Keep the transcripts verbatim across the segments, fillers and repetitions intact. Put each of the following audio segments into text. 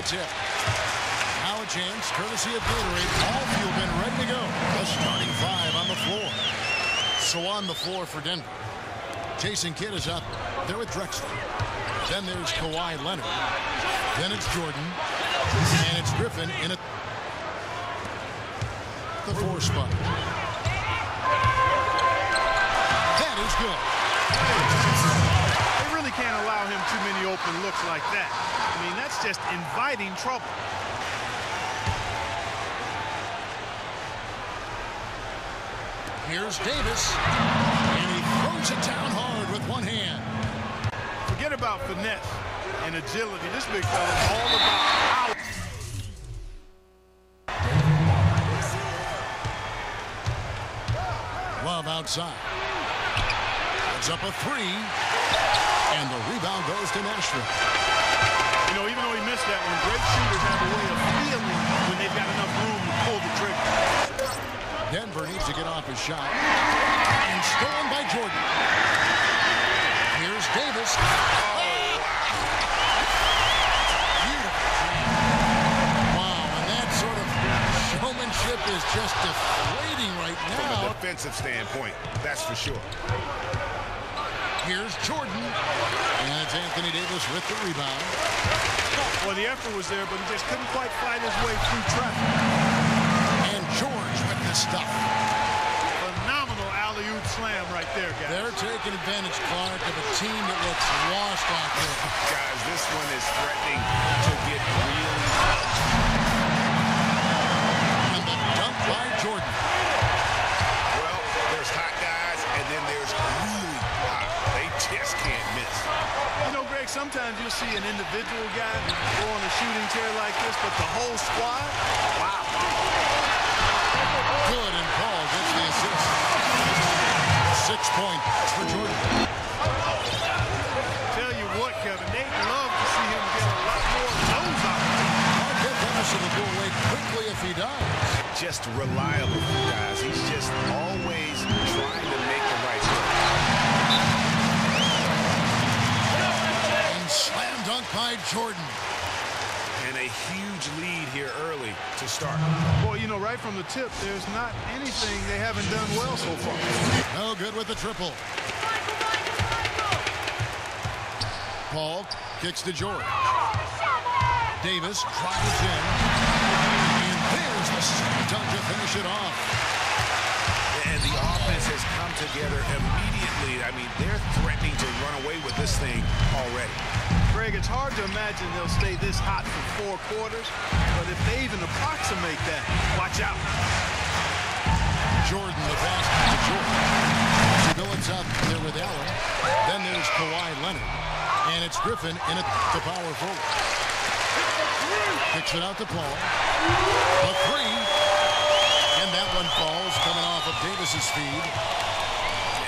the tip. Now a chance, courtesy of Bildery. All fueled in, ready to go. A starting five on the floor. So on the floor for Denver. Jason Kidd is up. They're with Drexler. Then there's Kawhi Leonard. Then it's Jordan. And it's Griffin in a... the four spot. That is good. They really can't allow him too many open looks like that. I mean, that's just inviting trouble. Here's Davis, and he throws it down hard with one hand. Forget about finesse and agility. This big fella is all about power. Love outside. It's up a three, and the rebound goes to Nashville. You know, even though he missed that one, great shooters have a way of feeling when they've got enough room to pull the trigger. Denver needs to get off his shot. And stolen by Jordan. Here's Davis. Beautiful. Wow, and that sort of showmanship is just deflating right now. From a defensive standpoint, that's for sure. Here's Jordan. And it's Anthony Davis with the rebound. Well, the effort was there, but he just couldn't quite find his way through traffic. Stuff. Phenomenal alley-oop slam right there, guys. They're taking advantage, Clark, of a team that looks lost out there. Guys, this one is threatening to get really lost. And the dump by Jordan. Well, there's hot guys, and then there's really hot. They just can't miss. You know, Greg, sometimes you'll see an individual guy go on a shooting tear like this, but the whole squad, wow. Good, and Paul gets the assist. Six points for Jordan. Tell you what, Kevin, they'd love to see him get a lot more nose out. Marquette Dennis will go away quickly if he does. Just reliable, guys. He's just always trying to make the right play. And slam dunk by Jordan. And a huge lead here early to start. Boy, you know, right from the tip, there's not anything they haven't done well so far. No good with the triple. Michael, Michael, Michael. Paul kicks to Jordan. Davis drives in. And there's the dunk to finish it off. And the offense has come together immediately. I mean, they're threatening to run away with this thing already. Greg, it's hard to imagine they'll stay this hot for four quarters, but if they even approximate that, watch out. Jordan, the pass to Jordan. It's up there with Allen. Then there's Kawhi Leonard. And it's Griffin in it to power forward. Kicks it out to Paul. A three. And that one falls, coming off of Davis's feed.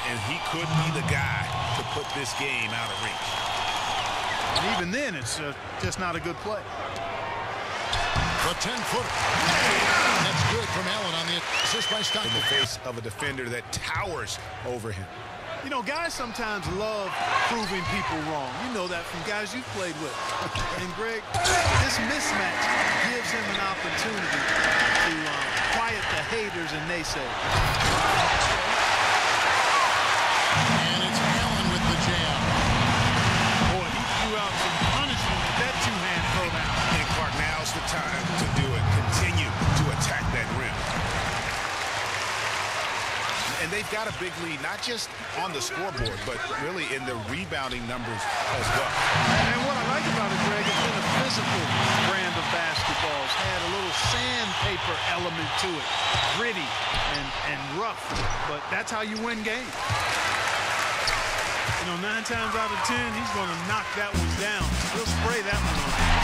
And he could be the guy to put this game out of reach. And even then, it's uh, just not a good play. A ten-footer. That's good from Allen on the assist by Stockton. In the face of a defender that towers over him. You know, guys sometimes love proving people wrong. You know that from guys you've played with. And, Greg, this mismatch gives him an opportunity to uh, quiet the haters and naysayers. Time to do it. Continue to attack that rim. And they've got a big lead, not just on the scoreboard, but really in the rebounding numbers as well. And what I like about it, Greg, is in a physical brand of basketballs had a little sandpaper element to it. Gritty and, and rough, but that's how you win games. You know, nine times out of ten, he's going to knock that one down. He'll spray that one on.